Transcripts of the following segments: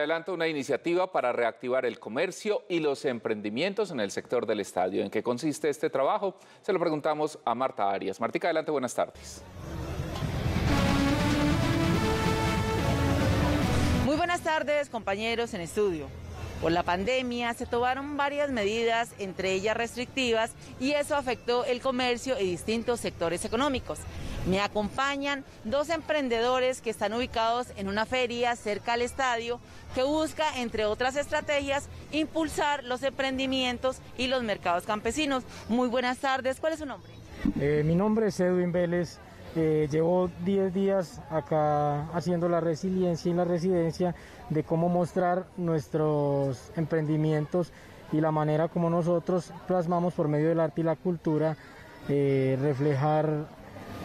adelanta una iniciativa para reactivar el comercio y los emprendimientos en el sector del estadio. ¿En qué consiste este trabajo? Se lo preguntamos a Marta Arias. Martica, adelante, buenas tardes. Muy buenas tardes, compañeros en estudio. Por la pandemia se tomaron varias medidas, entre ellas restrictivas, y eso afectó el comercio y distintos sectores económicos. Me acompañan dos emprendedores que están ubicados en una feria cerca al estadio que busca, entre otras estrategias, impulsar los emprendimientos y los mercados campesinos. Muy buenas tardes, ¿cuál es su nombre? Mi nombre es Edwin Vélez. Llevo 10 días acá haciendo la resiliencia y la residencia de cómo mostrar nuestros emprendimientos y la manera como nosotros plasmamos por medio del arte y la cultura, reflejar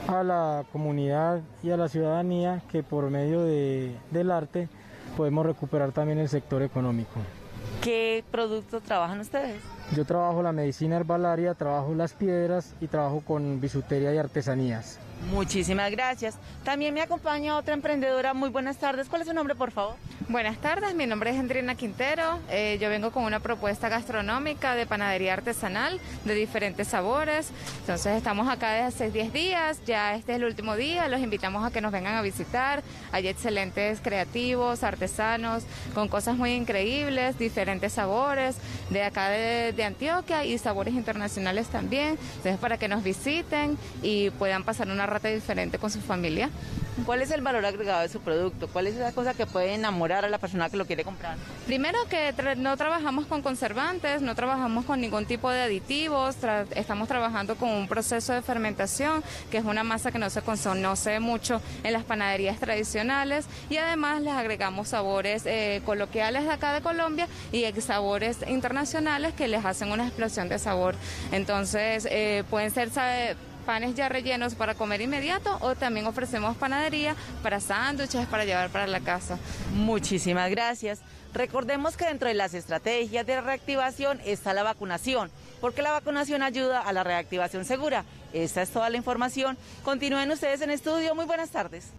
a la comunidad y a la ciudadanía que por medio del arte podemos recuperar también el sector económico. ¿Qué productos trabajan ustedes? Yo trabajo la medicina herbalaria, trabajo las piedras y trabajo con bisutería y artesanías. Muchísimas gracias. También me acompaña otra emprendedora. Muy buenas tardes. ¿Cuál es su nombre, por favor? Buenas tardes. Mi nombre es Adriana Quintero. Yo vengo con una propuesta gastronómica de panadería artesanal de diferentes sabores. Entonces estamos acá desde hace 10 días. Ya este es el último día. Los invitamos a que nos vengan a visitar. Hay excelentes creativos, artesanos, con cosas muy increíbles, diferentes sabores de acá de Antioquia y sabores internacionales también. Entonces, para que nos visiten y puedan pasar una rata diferente con su familia. ¿Cuál es el valor agregado de su producto? ¿Cuál es esa cosa que puede enamorar a la persona que lo quiere comprar? Primero que no trabajamos con conservantes, no trabajamos con ningún tipo de aditivos, estamos trabajando con un proceso de fermentación, que es una masa que no se conoce mucho en las panaderías tradicionales, y además les agregamos sabores coloquiales de acá de Colombia y sabores internacionales que les hacen una explosión de sabor. Entonces pueden ser, panes ya rellenos para comer inmediato, o también ofrecemos panadería para sándwiches, para llevar para la casa. Muchísimas gracias. Recordemos que dentro de las estrategias de reactivación está la vacunación, porque la vacunación ayuda a la reactivación segura. Esta es toda la información. Continúen ustedes en estudio. Muy buenas tardes.